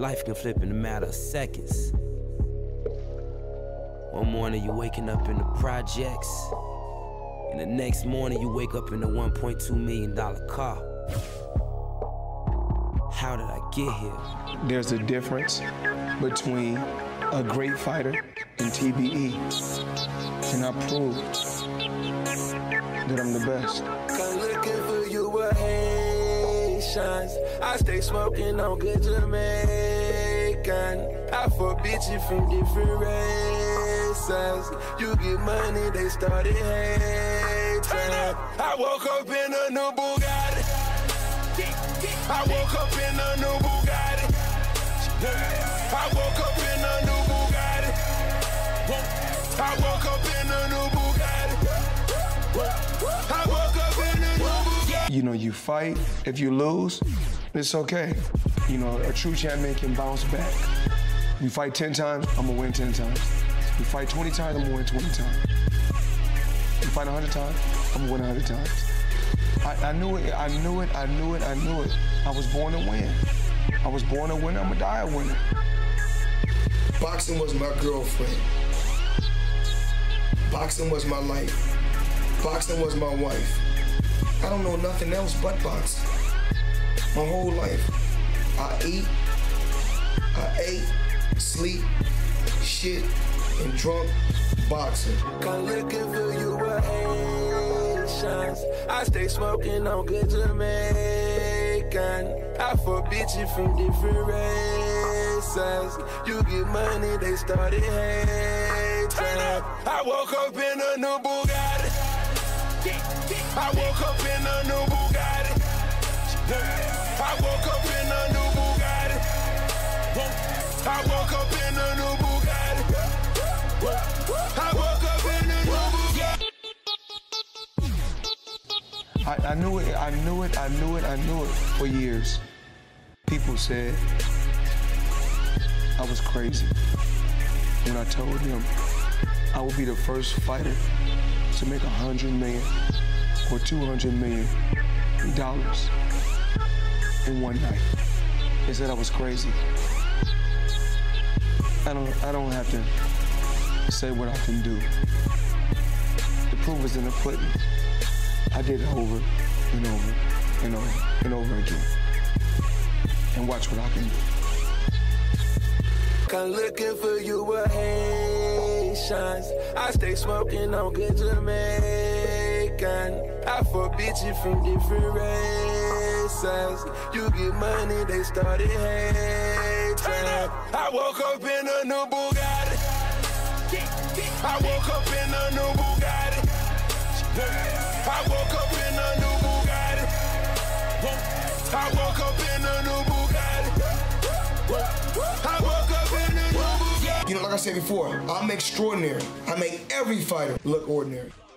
Life can flip in a matter of seconds. One morning you waking up in the projects, and the next morning you wake up in a $1.2 million car. How did I get here? There's a difference between a great fighter and TBE, and I proved that I'm the best. I'm looking for you, Haitians. I stay smoking on good Jamaican. I forbid you from different races. You get money, they started hating. I woke up in a new Bugatti. I woke up in a new Bugatti. I woke up in a new Bugatti. I woke up in a new Bugatti. I woke up in a new Bugatti. You know, you fight. If you lose, it's okay. You know, a true champion can bounce back. You fight 10 times, I'm gonna win 10 times. You fight 20 times, I'm gonna win 20 times. You fight 100 times, I'm gonna win 100 times. I knew it. I was born to win. I was born a winner, I'm gonna die a winner. Boxing was my girlfriend. Boxing was my life. Boxing was my wife. I don't know nothing else but boxing. My whole life. I ate, sleep, shit, and drunk boxing. Come looking for you, Haitians. I stay smoking on good Jamaican. I forbid you from different races. You get money, they started hating. I woke up in a new Bugatti. I woke up in a new Bugatti. I woke up in a new Bugatti. I woke up in a new Bugatti. I woke up in a new Bugatti. I knew it. For years, people said I was crazy when I told them I would be the first fighter to make $100 million or $200 million. In one night. They said I was crazy. I don't have to say what I can do. The proof is in the pudding. I did it over and over and over and over again. And watch what I can do. I'm looking for you, Haitians. I stay smoking on good Jamaican. I forbid you from different races. You get money, they started hating. I woke up in a new Bugatti. I woke up in a new Bugatti. I woke up in a new Bugatti. I woke up in a new Bugatti. I woke up in a new Bugatti. You know, like I said before, I make extraordinary. I make every fighter look ordinary.